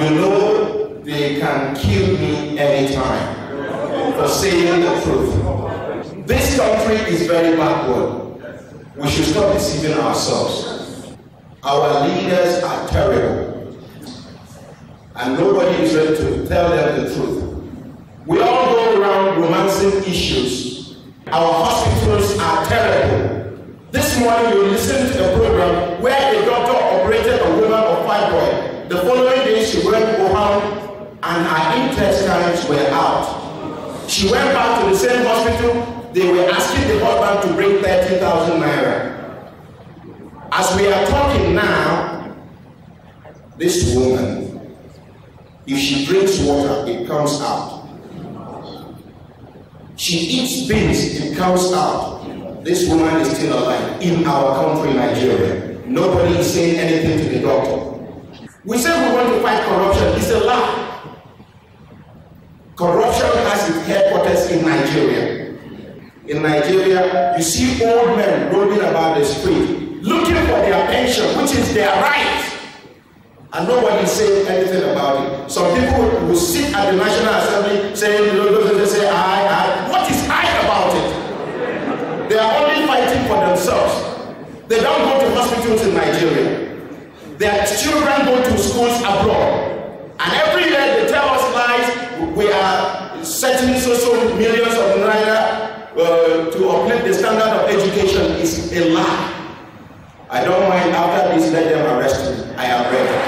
You know they can kill me anytime for saying the truth. This country is very backward. We should stop deceiving ourselves. Our leaders are terrible, and nobody is ready to tell them the truth. We all go around romancing issues. Our hospitals are terrible. This morning you listened to a program where a doctor operated a woman of fibroid. The following day she went home and her intestines were out. She went back to the same hospital. They were asking the husband to bring 30,000 naira. As we are talking now, this woman, if she drinks water, it comes out. She eats beans, it comes out. This woman is still alive in our country, Nigeria. Nobody is saying anything to the doctor. We say we want to fight corruption. It's a lie. Corruption has its headquarters in Nigeria. In Nigeria, you see old men roaming about the street, looking for their pension, which is their right. And nobody is saying anything about it. Some people will sit at the National Assembly saying, they say, I. What is I about it? They are only fighting for themselves. They don't go to hospitals in Nigeria. Their children go to schools abroad, and every year they tell us lies. We are setting so millions of naira to uplift the standard of education. Is a lie. I don't mind. After this, let them arrest me. I am ready.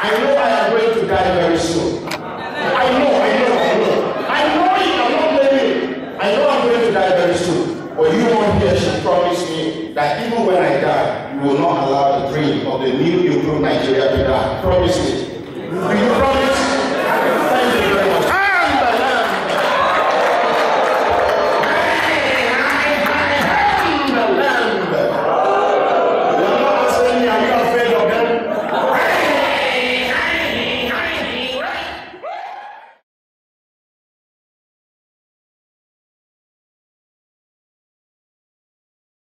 I know I am going to die very soon. I know. I know I'm going to die very soon. But you won't hear she promised me that even when I die, you will not allow the dream of the new Nigeria to die. Promise me.